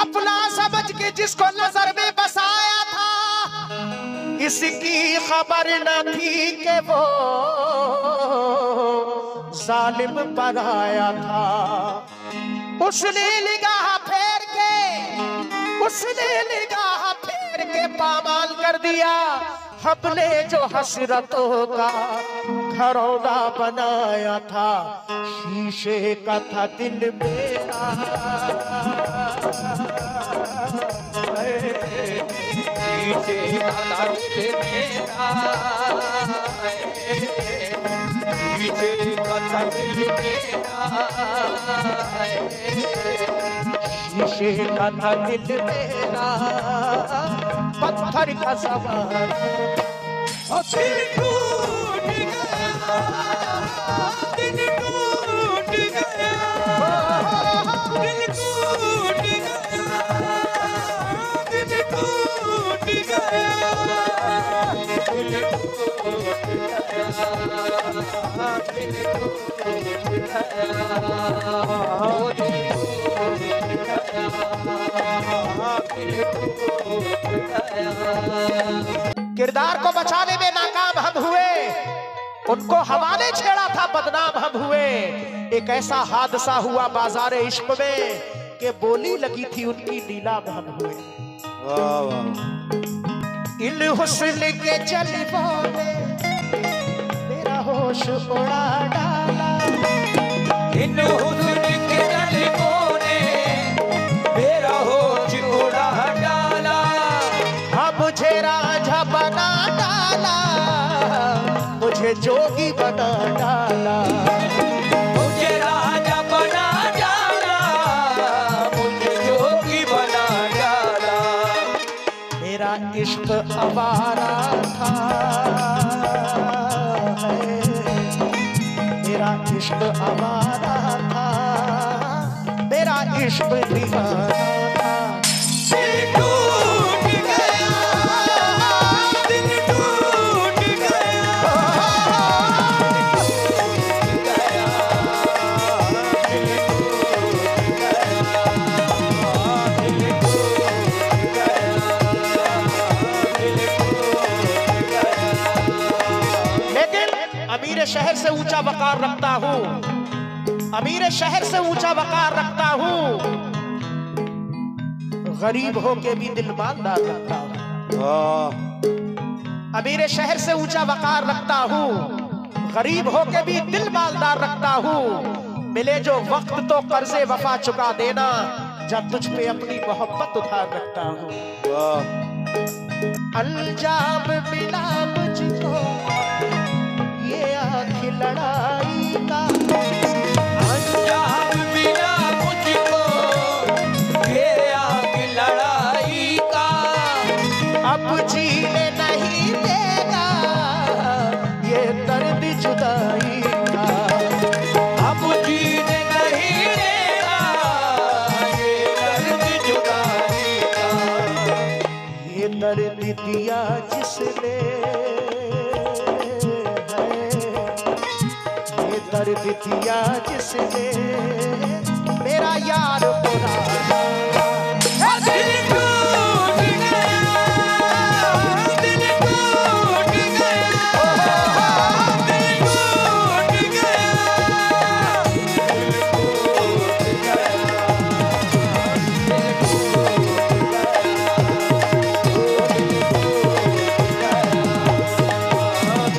अपना समझ के जिसको नजर में बसाया था, इसकी खबर न थी कि वो जालिम पर आया था। उसने निगाह फेर के, उसने निगाह फेर के पामाल कर दिया। हमने जो हसरतों का घरौना बनाया था, शीशे का था दिल मेरा। शीशे का था दिल मेरा, शीशे का था दिल मेरा, शीशे का था दिल मेरा। पत्थर का सवार और दिल टूट गया, दिल टूट गया, दिल टूट गया, दिल टूट गया, दिल टूट गया, दिल टूट गया, दिल टूट गया। किरदार को बचाने में नाकाम हम हुए, उनको हवाले छेड़ा था बदनाम हम हुए। एक ऐसा हादसा हुआ बाजार इश्क में कि बोली लगी थी उनकी नीलाम हम हुए। वाह वाह। इल हुस्न के जलवों ने मेरा होश उड़ा डाला, इल हुस्न के जलवों ने मेरा होश उड़ा डाला। मुझे राजा बना डाला, मुझे जोगी बना डाला, मुझे राजा बना डाला, मुझे जोगी बना डाला। मेरा इश्क आवारा था, मेरा इश्क आवारा था, मेरा इश्क दीवाना। शहर से ऊंचा वकार रखता हूं, अमीर शहर से ऊंचा वकार रखता हूं, गरीब हो के भी दिल मानदार रखता हूं। अमीर शहर से ऊंचा वकार रखता हूं, गरीब हो के भी दिल मालदार रखता हूं। मिले जो वक्त तो कर्जे वफा चुका देना, जब तुझ पे अपनी मोहब्बत उतार रखता हूं। अंजाम मिला मुझको लड़ाई का, अंजाम मिला मुझको ये आग लड़ाई का। अब जीने नहीं देगा ये दर्द जुदाई का, अब जीने नहीं देगा ये दर्द जुदाई का। ये दर्द दिया जिसने, दर्द दिया जिसने मेरा यार बुलाया। दिल टूट गया, दिल टूट गया, दिल टूट गया,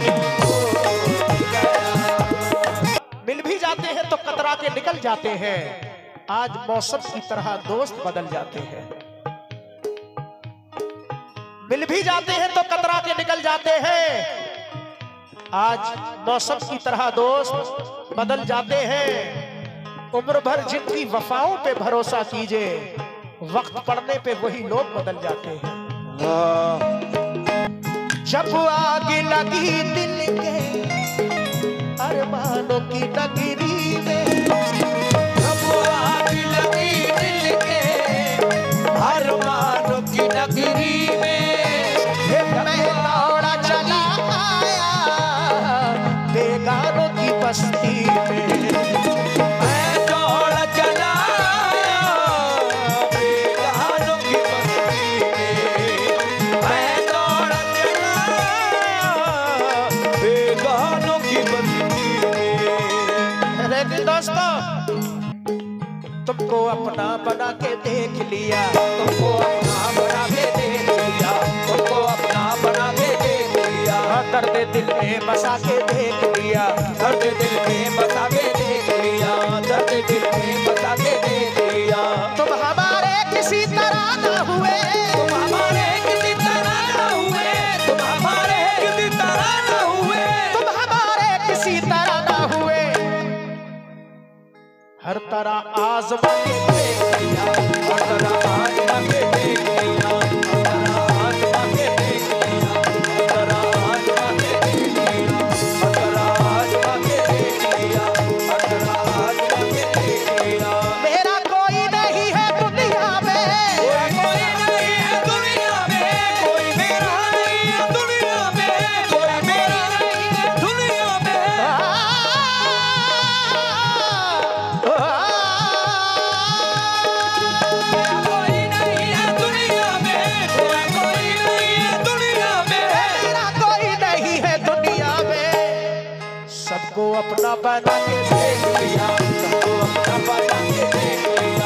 दिल टूट के निकल जाते हैं। आज मौसम की तरह दोस्त बदल जाते हैं, मिल भी जाते हैं तो कतरा के निकल जाते हैं। आज मौसम की तरह दोस्त बदल जाते हैं। उम्र भर जिनकी वफाओं पे भरोसा कीजिए, वक्त पड़ने पे वही लोग बदल जाते हैं। जब आग लगी दिल के अरमानों की नगरी में, जब आग लगी दिल के अरमानों की नगरी में, मैं दौड़ा चला आया बेगानों की। बस्ती में तुमको अपना बना के देख लिया, तुमको अपना बना के देख लिया, तुमको अपना बना के देख लिया, दर्द दिल में बसा के देख लिया, दर्द दिल में बसा के देख लिया, दर्द दिल में बसा के देख लिया। तुम हमारे किसी तरह ना हुए, तुम हमारे किसी तरह ना हुए, तुम हमारे किसी तरह ना हुए, तुम हमारे किसी तरह ना हुए। हर तरह आजमा के देख लिया, हर तरह आजमा के देख लिया, हर तरह आजमा के देख लिया, हर तरह आजमा के देख लिया, हर तरह आजमा के देख लिया, हर तरह आजमा के देख लिया। मेरा कोई नहीं है दुनिया में, कोई नहीं है दुनिया में, कोई मेरा नहीं है दुनिया में, कोई मेरा नहीं है दुनिया में। अपना बना के देख लिया, सबको अपना बना के देख लिया।